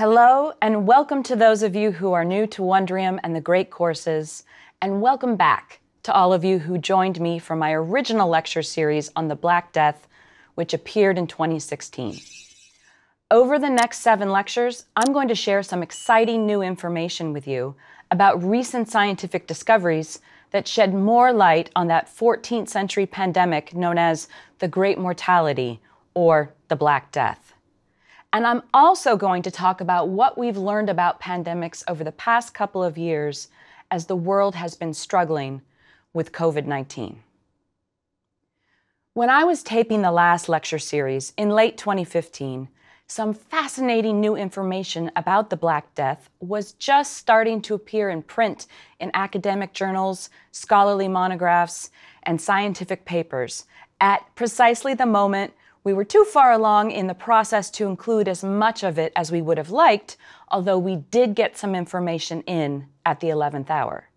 Hello, and welcome to those of you who are new to Wondrium and the Great Courses, and welcome back to all of you who joined me for my original lecture series on the Black Death, which appeared in 2016. Over the next 7 lectures, I'm going to share some exciting new information with you about recent scientific discoveries that shed more light on that 14th century pandemic known as the Great Mortality, or the Black Death. And I'm also going to talk about what we've learned about pandemics over the past couple of years as the world has been struggling with COVID-19. When I was taping the last lecture series in late 2015, some fascinating new information about the Black Death was just starting to appear in print in academic journals, scholarly monographs, and scientific papers at precisely the moment we were too far along in the process to include as much of it as we would have liked, although we did get some information in at the 11th hour.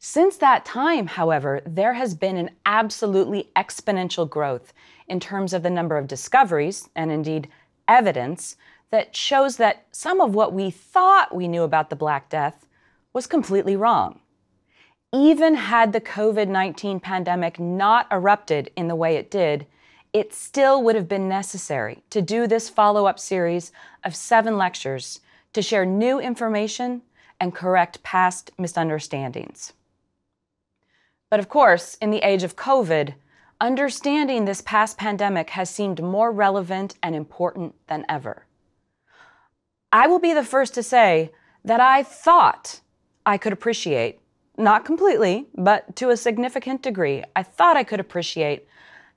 Since that time, however, there has been an absolutely exponential growth in terms of the number of discoveries, and indeed evidence, that shows that some of what we thought we knew about the Black Death was completely wrong. Even had the COVID-19 pandemic not erupted in the way it did, it still would have been necessary to do this follow-up series of 7 lectures to share new information and correct past misunderstandings. But of course, in the age of COVID, understanding this past pandemic has seemed more relevant and important than ever. I will be the first to say that I thought I could appreciate, not completely, but to a significant degree, I thought I could appreciate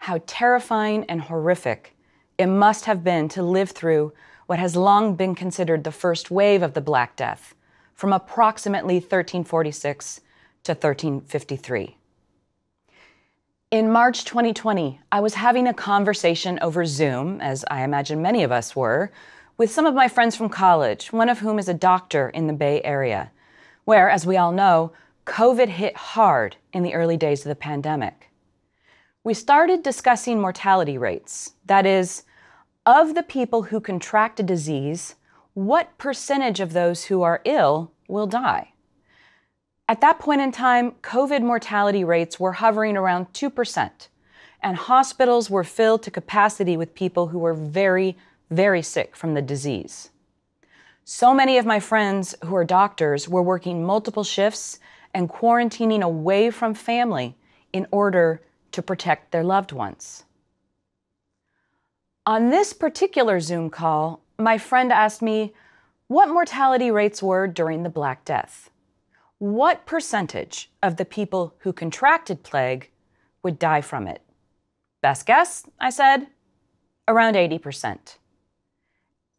how terrifying and horrific it must have been to live through what has long been considered the first wave of the Black Death, from approximately 1346 to 1353. In March 2020, I was having a conversation over Zoom, as I imagine many of us were, with some of my friends from college, one of whom is a doctor in the Bay Area, where, as we all know, COVID hit hard in the early days of the pandemic. We started discussing mortality rates. That is, of the people who contract a disease, what percentage of those who are ill will die? At that point in time, COVID mortality rates were hovering around 2%, and hospitals were filled to capacity with people who were very, very sick from the disease. So many of my friends who are doctors were working multiple shifts and quarantining away from family in order to protect their loved ones. On this particular Zoom call, my friend asked me what mortality rates were during the Black Death. What percentage of the people who contracted plague would die from it? Best guess, I said, around 80%.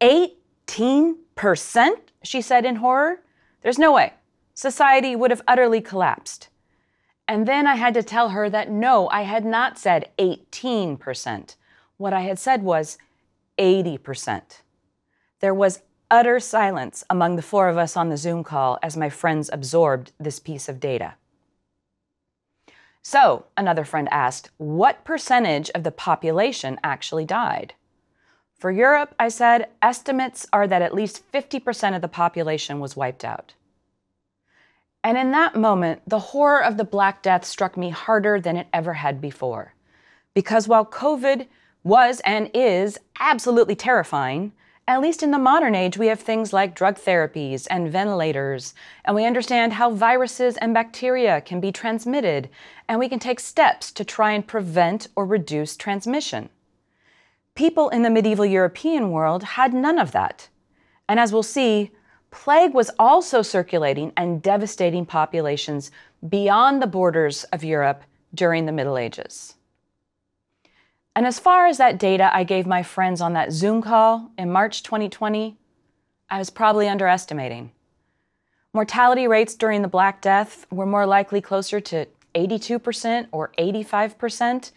18%, she said in horror. There's no way. Society would have utterly collapsed. And then I had to tell her that no, I had not said 18%. What I had said was 80%. There was utter silence among the 4 of us on the Zoom call as my friends absorbed this piece of data. So another friend asked, what percentage of the population actually died? For Europe, I said, estimates are that at least 50% of the population was wiped out. And in that moment, the horror of the Black Death struck me harder than it ever had before. Because while COVID was and is absolutely terrifying, at least in the modern age, we have things like drug therapies and ventilators, and we understand how viruses and bacteria can be transmitted, and we can take steps to try and prevent or reduce transmission. People in the medieval European world had none of that. And as we'll see, plague was also circulating and devastating populations beyond the borders of Europe during the Middle Ages. And as far as that data I gave my friends on that Zoom call in March 2020, I was probably underestimating. Mortality rates during the Black Death were more likely closer to 82% or 85%,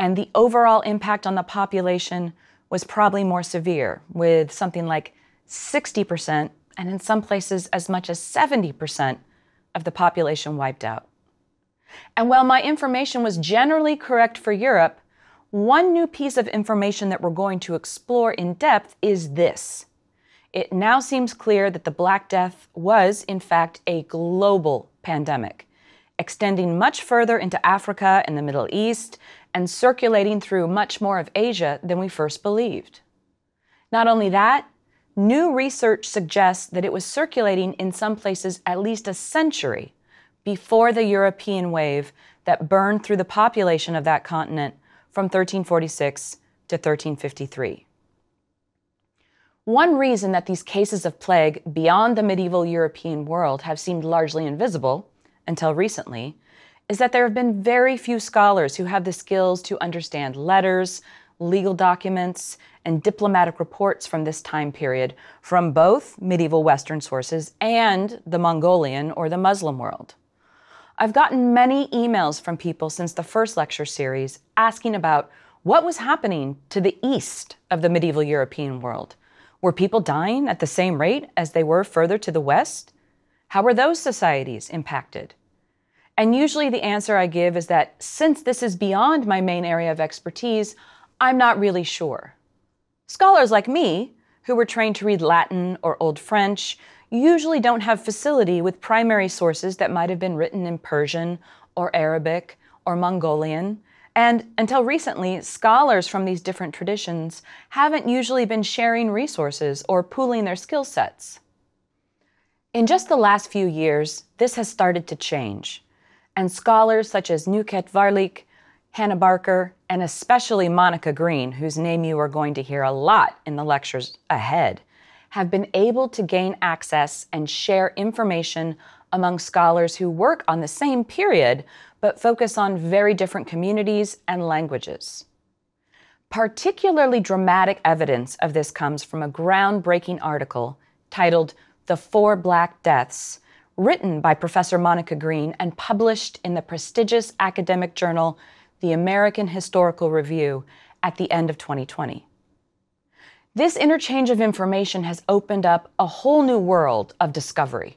and the overall impact on the population was probably more severe, with something like 60% and in some places as much as 70% of the population wiped out. And while my information was generally correct for Europe, one new piece of information that we're going to explore in depth is this. It now seems clear that the Black Death was, in fact, a global pandemic, extending much further into Africa and the Middle East, and circulating through much more of Asia than we first believed. Not only that, new research suggests that it was circulating in some places at least a century before the European wave that burned through the population of that continent from 1346 to 1353. One reason that these cases of plague beyond the medieval European world have seemed largely invisible, until recently, is that there have been very few scholars who have the skills to understand letters, legal documents, and diplomatic reports from this time period from both medieval Western sources and the Mongolian or the Muslim world. I've gotten many emails from people since the first lecture series asking about what was happening to the east of the medieval European world. Were people dying at the same rate as they were further to the west? How were those societies impacted? And usually the answer I give is that since this is beyond my main area of expertise, I'm not really sure. Scholars like me, who were trained to read Latin or Old French, usually don't have facility with primary sources that might have been written in Persian or Arabic or Mongolian. And until recently, scholars from these different traditions haven't usually been sharing resources or pooling their skill sets. In just the last few years, this has started to change. And scholars such as Nukhet Varlik, Hannah Barker, and especially Monica Green, whose name you are going to hear a lot in the lectures ahead, have been able to gain access and share information among scholars who work on the same period, but focus on very different communities and languages. Particularly dramatic evidence of this comes from a groundbreaking article titled "The Four Black Deaths," written by Professor Monica Green and published in the prestigious academic journal, The American Historical Review, at the end of 2020. This interchange of information has opened up a whole new world of discovery.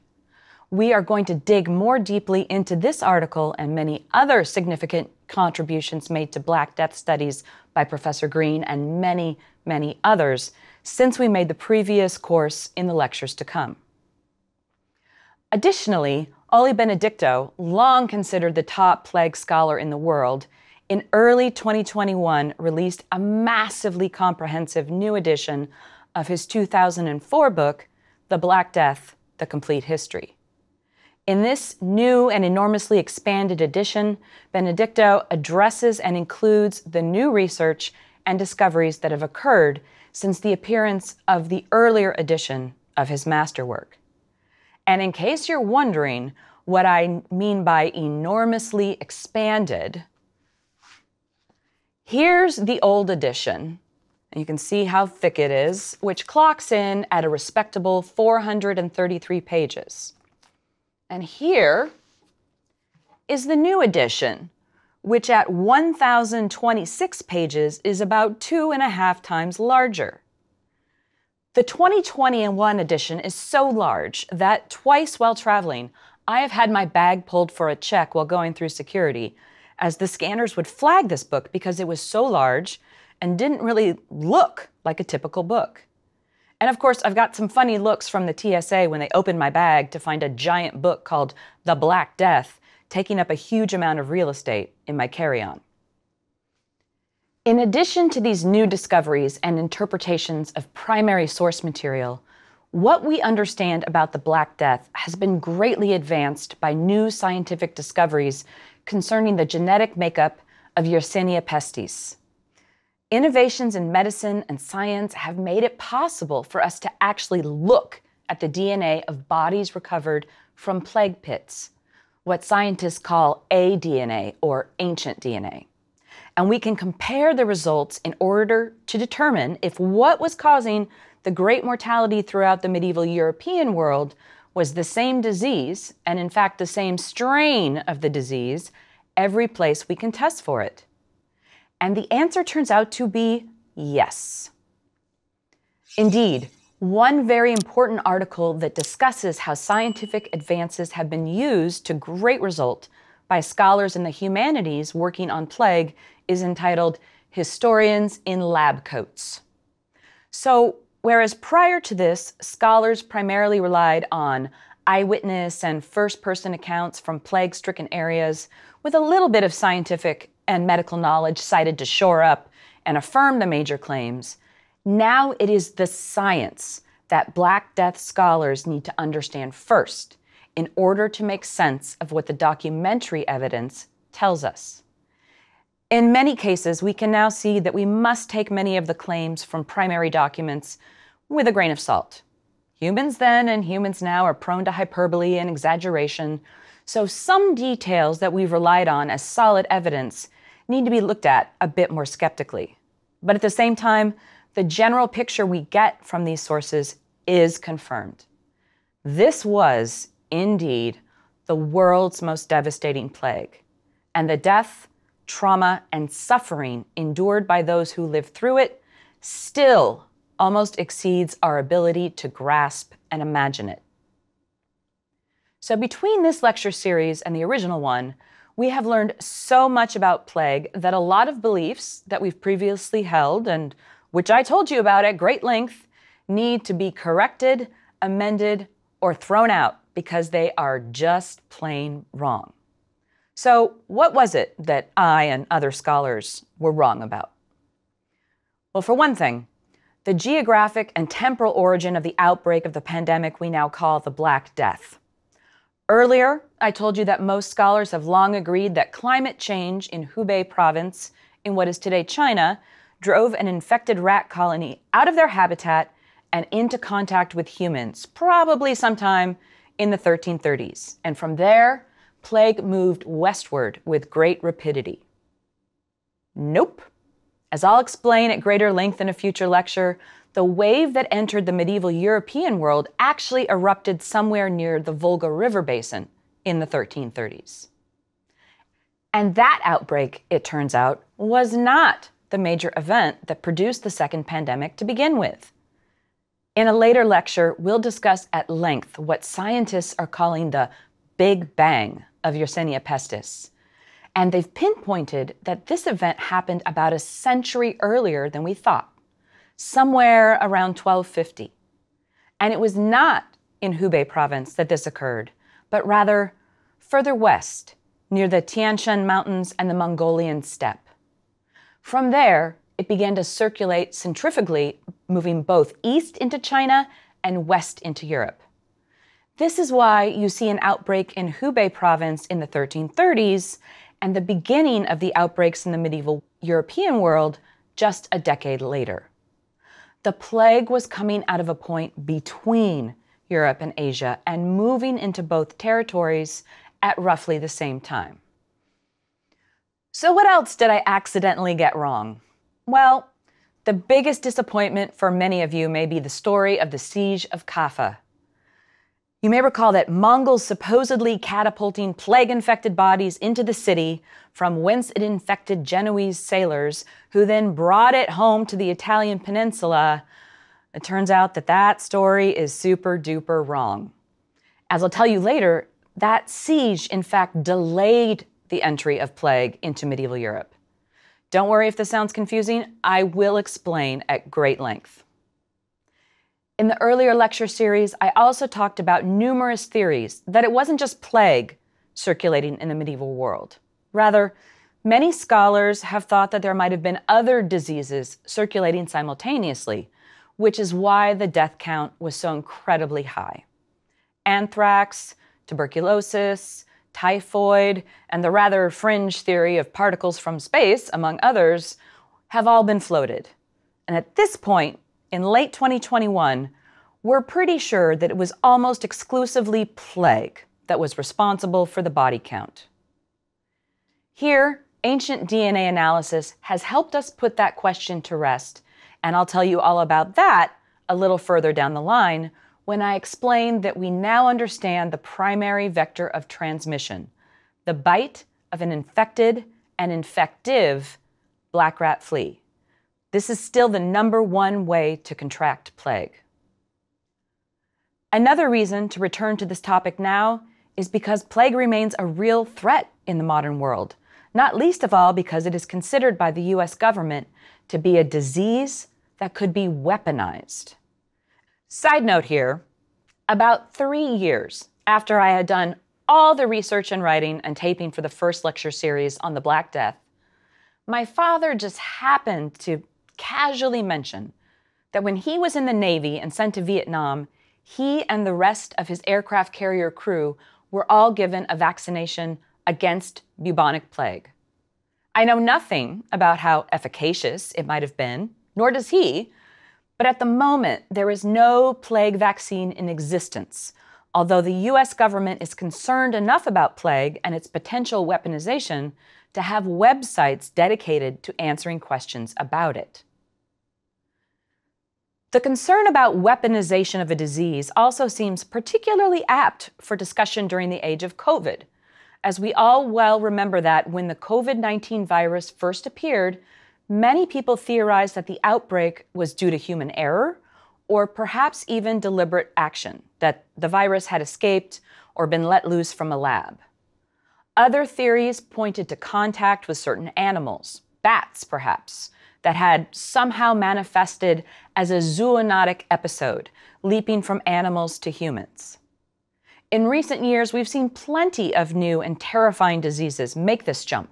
We are going to dig more deeply into this article and many other significant contributions made to Black Death studies by Professor Green and many, many others since we made the previous course in the lectures to come. Additionally, Ole Benedictow, long considered the top plague scholar in the world, in early 2021 released a massively comprehensive new edition of his 2004 book, The Black Death, The Complete History. In this new and enormously expanded edition, Benedictow addresses and includes the new research and discoveries that have occurred since the appearance of the earlier edition of his masterwork. And in case you're wondering what I mean by enormously expanded, here's the old edition, and you can see how thick it is, which clocks in at a respectable 433 pages. And here is the new edition, which at 1,026 pages is about 2.5 times larger. The 2021 edition is so large that twice while traveling, I have had my bag pulled for a check while going through security, as the scanners would flag this book because it was so large and didn't really look like a typical book. And of course, I've got some funny looks from the TSA when they opened my bag to find a giant book called The Black Death, taking up a huge amount of real estate in my carry-on. In addition to these new discoveries and interpretations of primary source material, what we understand about the Black Death has been greatly advanced by new scientific discoveries concerning the genetic makeup of Yersinia pestis. Innovations in medicine and science have made it possible for us to actually look at the DNA of bodies recovered from plague pits, what scientists call ADNA or ancient DNA. And we can compare the results in order to determine if what was causing the great mortality throughout the medieval European world was the same disease, and in fact the same strain of the disease, every place we can test for it. And the answer turns out to be yes. Indeed, one very important article that discusses how scientific advances have been used to great result by scholars in the humanities working on plague is entitled "Historians in Lab Coats." So Whereas prior to this, scholars primarily relied on eyewitness and first-person accounts from plague-stricken areas with a little bit of scientific and medical knowledge cited to shore up and affirm the major claims, now it is the science that Black Death scholars need to understand first in order to make sense of what the documentary evidence tells us. In many cases, we can now see that we must take many of the claims from primary documents with a grain of salt. Humans then and humans now are prone to hyperbole and exaggeration, so some details that we've relied on as solid evidence need to be looked at a bit more skeptically. But at the same time, the general picture we get from these sources is confirmed. This was, indeed, the world's most devastating plague, and the death, trauma, and suffering endured by those who lived through it still almost exceeds our ability to grasp and imagine it. So between this lecture series and the original one, we have learned so much about plague that a lot of beliefs that we've previously held and which I told you about at great length, need to be corrected, amended, or thrown out because they are just plain wrong. So what was it that I and other scholars were wrong about? Well, for one thing, the geographic and temporal origin of the outbreak of the pandemic we now call the Black Death. Earlier, I told you that most scholars have long agreed that climate change in Hubei Province, in what is today China, drove an infected rat colony out of their habitat and into contact with humans, probably sometime in the 1330s. And from there, plague moved westward with great rapidity. Nope. As I'll explain at greater length in a future lecture, the wave that entered the medieval European world actually erupted somewhere near the Volga River basin in the 1330s. And that outbreak, it turns out, was not the major event that produced the second pandemic to begin with. In a later lecture, we'll discuss at length what scientists are calling the Big Bang of Yersinia pestis. And they've pinpointed that this event happened about a century earlier than we thought, somewhere around 1250. And it was not in Hubei province that this occurred, but rather further west, near the Tian Shan Mountains and the Mongolian steppe. From there, it began to circulate centrifugally, moving both east into China and west into Europe. This is why you see an outbreak in Hubei province in the 1330s and the beginning of the outbreaks in the medieval European world just a decade later. The plague was coming out of a point between Europe and Asia and moving into both territories at roughly the same time. So what else did I accidentally get wrong? Well, the biggest disappointment for many of you may be the story of the Siege of Kaffa. You may recall that Mongols supposedly catapulting plague-infected bodies into the city from whence it infected Genoese sailors who then brought it home to the Italian peninsula. It turns out that that story is super-duper wrong. As I'll tell you later, that siege, in fact, delayed the entry of plague into medieval Europe. Don't worry if this sounds confusing, I will explain at great length. In the earlier lecture series, I also talked about numerous theories that it wasn't just plague circulating in the medieval world. Rather, many scholars have thought that there might have been other diseases circulating simultaneously, which is why the death count was so incredibly high. Anthrax, tuberculosis, typhoid, and the rather fringe theory of particles from space, among others, have all been floated. And at this point, in late 2021, we're pretty sure that it was almost exclusively plague that was responsible for the body count. Here, ancient DNA analysis has helped us put that question to rest, and I'll tell you all about that a little further down the line, when I explained that we now understand the primary vector of transmission, the bite of an infected and infective black rat flea. This is still the #1 way to contract plague. Another reason to return to this topic now is because plague remains a real threat in the modern world, not least of all because it is considered by the US government to be a disease that could be weaponized. Side note here, about 3 years after I had done all the research and writing and taping for the first lecture series on the Black Death, my father just happened to casually mention that when he was in the Navy and sent to Vietnam, he and the rest of his aircraft carrier crew were all given a vaccination against bubonic plague. I know nothing about how efficacious it might have been, nor does he, but at the moment, there is no plague vaccine in existence, although the US government is concerned enough about plague and its potential weaponization to have websites dedicated to answering questions about it. The concern about weaponization of a disease also seems particularly apt for discussion during the age of COVID, as we all well remember that when the COVID-19 virus first appeared, many people theorized that the outbreak was due to human error or perhaps even deliberate action, that the virus had escaped or been let loose from a lab. Other theories pointed to contact with certain animals, bats perhaps, that had somehow manifested as a zoonotic episode, leaping from animals to humans. In recent years, we've seen plenty of new and terrifying diseases make this jump,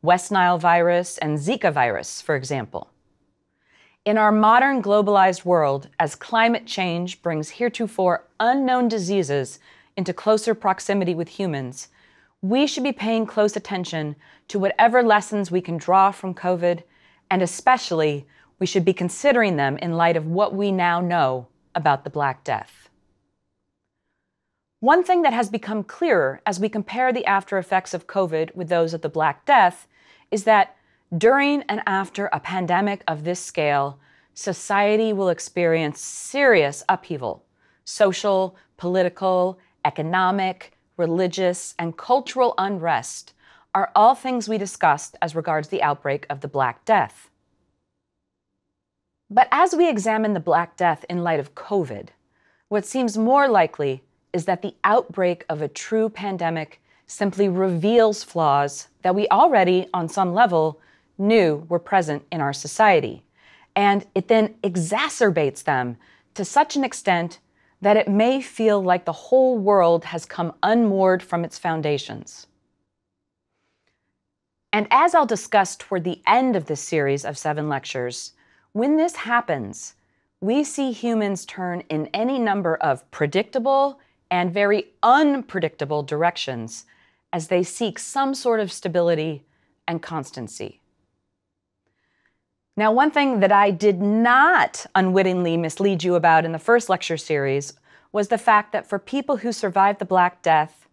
West Nile virus and Zika virus, for example. In our modern globalized world, as climate change brings heretofore unknown diseases into closer proximity with humans, we should be paying close attention to whatever lessons we can draw from COVID, and especially, we should be considering them in light of what we now know about the Black Death. One thing that has become clearer as we compare the after effects of COVID with those of the Black Death is that during and after a pandemic of this scale, society will experience serious upheaval, social, political, economic, religious, and cultural unrest, are all things we discussed as regards the outbreak of the Black Death. But as we examine the Black Death in light of COVID, what seems more likely is that the outbreak of a true pandemic simply reveals flaws that we already, on some level, knew were present in our society. And it then exacerbates them to such an extent that it may feel like the whole world has come unmoored from its foundations. And as I'll discuss toward the end of this series of 7 lectures, when this happens, we see humans turn in any number of predictable and very unpredictable directions as they seek some sort of stability and constancy. Now, one thing that I did not unwittingly mislead you about in the first lecture series was the fact that for people who survived the Black Death,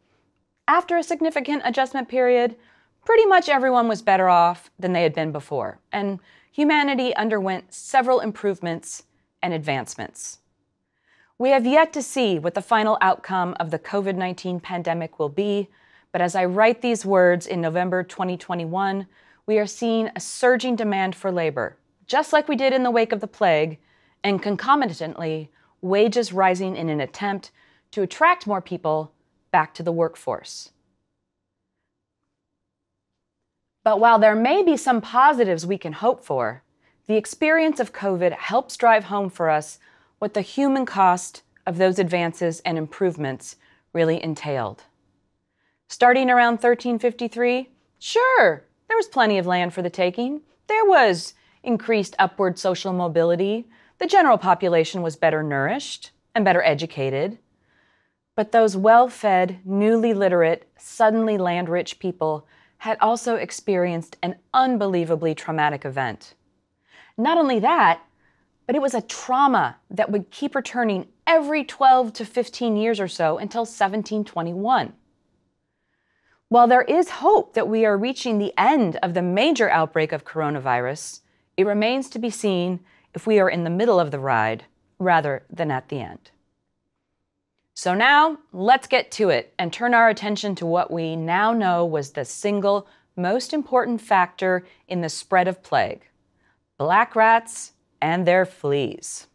after a significant adjustment period, pretty much everyone was better off than they had been before, and humanity underwent several improvements and advancements. We have yet to see what the final outcome of the COVID-19 pandemic will be, but as I write these words in November 2021, we are seeing a surging demand for labor, just like we did in the wake of the plague, and concomitantly, wages rising in an attempt to attract more people back to the workforce. But while there may be some positives we can hope for, the experience of COVID helps drive home for us what the human cost of those advances and improvements really entailed. Starting around 1353, sure, there was plenty of land for the taking. There was increased upward social mobility. The general population was better nourished and better educated. But those well-fed, newly literate, suddenly land-rich people had also experienced an unbelievably traumatic event. Not only that, but it was a trauma that would keep returning every 12 to 15 years or so until 1721. While there is hope that we are reaching the end of the major outbreak of coronavirus, it remains to be seen if we are in the middle of the ride rather than at the end. So now, let's get to it and turn our attention to what we now know was the single most important factor in the spread of plague: black rats and their fleas.